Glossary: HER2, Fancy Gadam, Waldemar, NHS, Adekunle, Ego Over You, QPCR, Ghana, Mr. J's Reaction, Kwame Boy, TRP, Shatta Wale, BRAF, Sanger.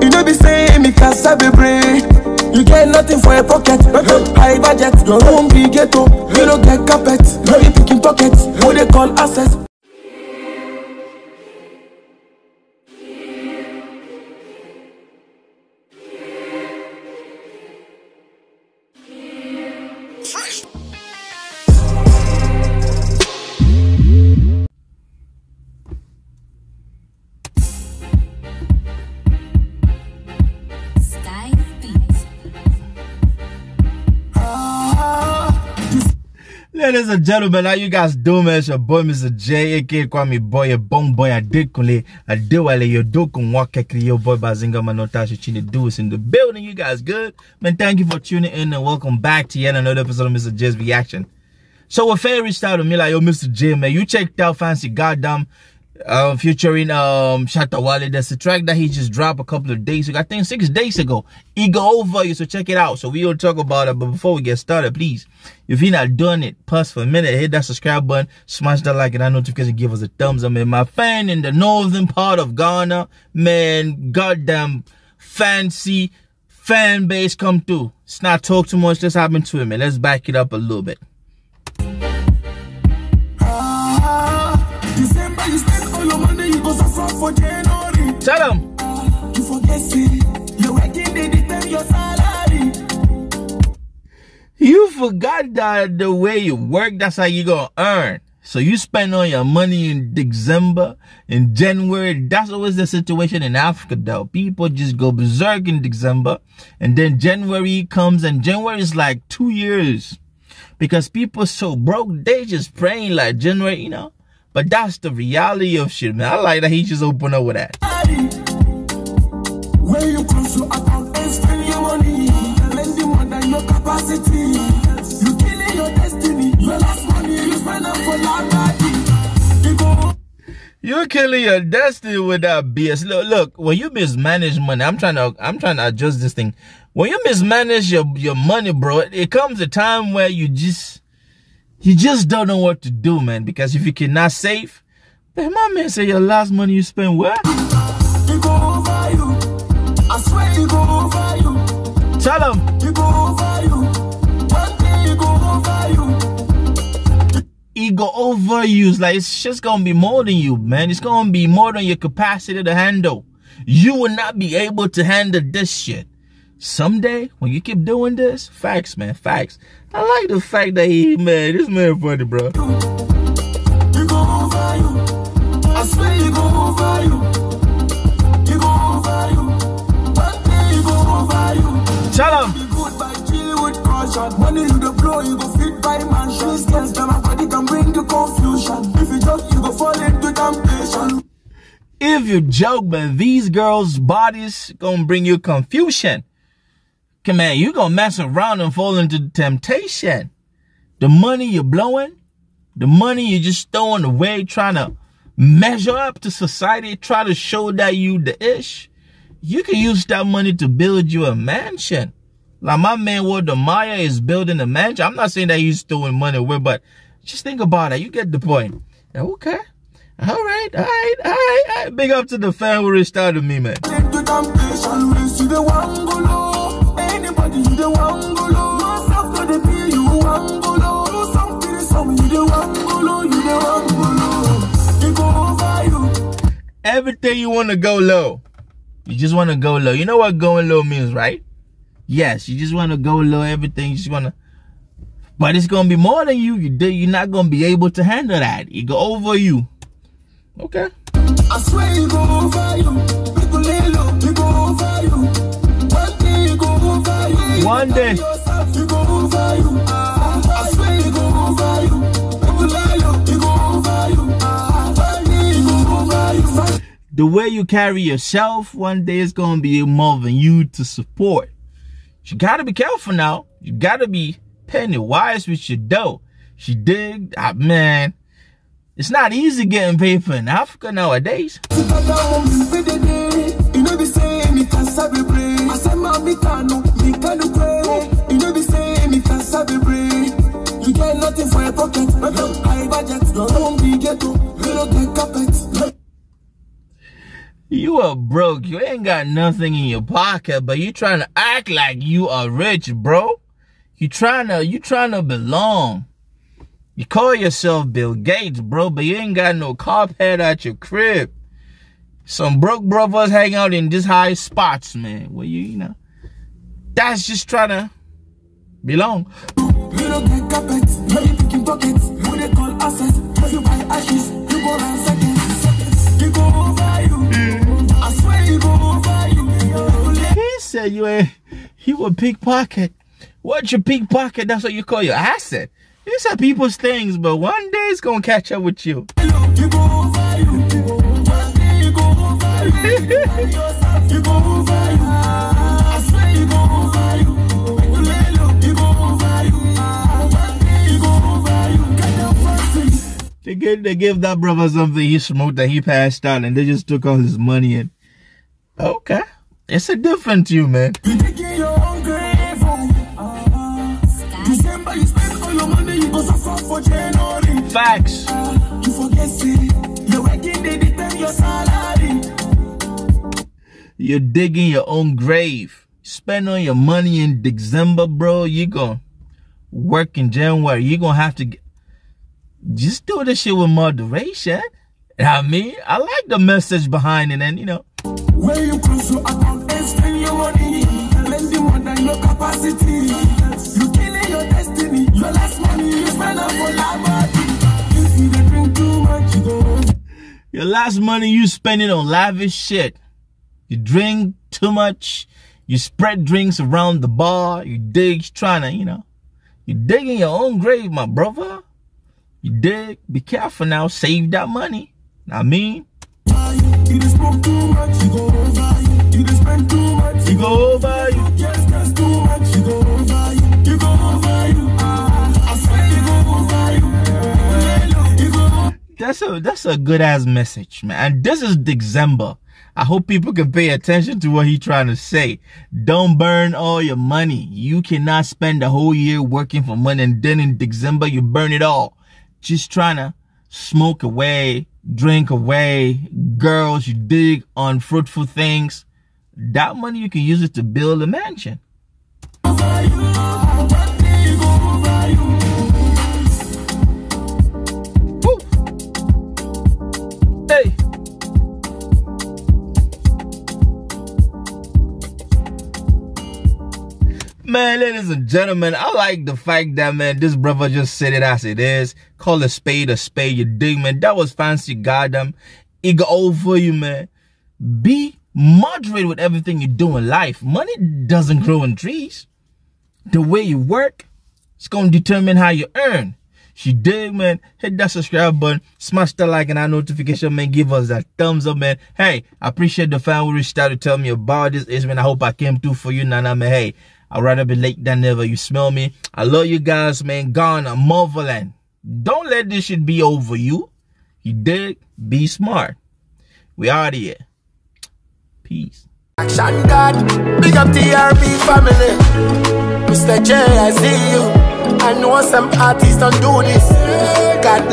You don't be saying me cause I be brave. You get nothing for your pocket. High budget, your home be ghetto. You don't get carpet, you be picking pockets. What they call assets. Ladies and gentlemen, how you guys doing, man? It's your boy Mr. J, aka Kwame Boy, your bomb boy, Adekunle, your Dokun Wakekri, your boy Bazinga Manotashi Chini Do is in the building. You guys good? Man, thank you for tuning in and welcome back to yet another episode of Mr. J's Reaction. So a fan reached out to me like, yo, Mr. J, man, you checked out Fancy Gadam featuring Shatta Wale. That's the track that he just dropped a couple of days ago. I think 6 days ago. Ego Over You, so check it out. So we will talk about it, but before we get started, please, if you're not doing it, pause for a minute, hit that subscribe button, smash that like and that notification, give us a thumbs up, man. My fan in the northern part of Ghana, man, goddamn fancy fan base come through. Let's not talk too much, let's hop into it, man. Let's back it up a little bit. December, you spend all your money, you go suffer for January. Shut up. You forget, see, you're working, they determine your salary. You forgot that the way you work, that's how you gonna earn. So you spend all your money in December, in January. That's always the situation in Africa, though. People just go berserk in December, and then January comes, and January is like 2 years. Because people so broke, they just praying like January, you know? But that's the reality of shit, man. I like that he just opened up with that. When you cross your account and spend your money, lending more than your capacity. You're killing your destiny with that BS. Look, when you mismanage money, I'm trying to adjust this thing. When you mismanage your money, bro, it comes a time where you just don't know what to do, man. Because if you cannot save, then my man say your last money you spend where? It go over you. I swear it go over you. Tell him. It go over you. One day it go over you. Ego overuse, like it's just gonna be more than you, man. It's gonna be more than your capacity to handle. You will not be able to handle this shit. Someday, when you keep doing this, facts, man, facts. I like the fact that he, man, this man funny, bro. You go over you. I swear you go over you. You go over you. One day you go over you. Shut up. You good by chill with caution. Money you the blow, you go fit by man. She's against them. If you joke, you go fall into temptation. If you joke, man, these girls' bodies gonna bring you confusion. Come on, you gonna mess around and fall into temptation. The money you're blowing, the money you're just throwing away, trying to measure up to society, try to show that you the ish. You can use that money to build you a mansion. Like my man, Waldemar is building a mansion. I'm not saying that he's throwing money away, but just think about it. You get the point. Okay. All right. Big up to the fan who reached out to me, man. Everything you want to go low. You just want to go low. You know what going low means, right? Yes, you just want to go low. Everything you just want to. But it's going to be more than you. You're not going to be able to handle that. It go over you. Okay. I swear you go over you. People lay low. You go over you. One day you go over you. One day. You go over you. I swear you go over you. People lay low. You go over you. One day you go over you. The way you carry yourself, one day it's going to be more than you to support. You got to be careful now. You got to be penny wise with your dough. She digged, man. It's not easy getting paper in Africa nowadays. You you're broke, you ain't got nothing in your pocket, but you trying to act like you are rich, bro. You trying to belong. You call yourself Bill Gates, bro, but you ain't got no carpet at your crib. Some broke brothers hang out in these high spots, man. Well, you know, that's just trying to belong. He said you a pickpocket. What's your pickpocket? That's what you call your asset. These are people's things, but one day it's gonna catch up with you. They gave that brother something he smoked that he passed out, and they just took all his money and okay. It's a different you, man. Facts. You're digging your own grave. Spend all your money in December, bro. You gonna work in January. You gonna have to get... Just do this shit with moderation. I mean, I like the message behind it, and you know. Where you cross your account and spend your money, lending more than your capacity. You killing your destiny. Your last money you spend on for lavatory. If you drink too much, you go. Your last money you spend it on lavish shit. You drink too much. You spread drinks around the bar. You dig, trying to, you know. You dig in your own grave, my brother. You dig? Be careful now. Save that money. I mean, you just smoke too much, you go over you. You just spend too much, you go over you. Just too much, you go over you. You go over you. I swear you go over you. That's a good ass message, man. And this is December. I hope people can pay attention to what he's trying to say. Don't burn all your money. You cannot spend the whole year working for money and then in December you burn it all. Just trying to smoke away, drink away, girls you dig on fruitful things. That money you can use it to build a mansion. Woo. Hey. Man, ladies and gentlemen, I like the fact that, man, this brother just said it as it is. Call a spade, you dig, man. That was Fancy Gadam. Ego Over You, man. Be moderate with everything you do in life. Money doesn't grow in trees. The way you work, it's going to determine how you earn. You dig, man. Hit that subscribe button. Smash that like and our notification, man. Give us that thumbs up, man. Hey, I appreciate the fan who reached out to tell me about this. It's, man, I hope I came through for you, Nana, man. Hey. I'd rather be late than never. You smell me? I love you guys, man. Ghana, Marveland. Don't let this shit be over you. You dig? Be smart. We out of here. Peace. Action God, big up TRP family. Mr. J, I see you. I know some artists don't do this. God bless.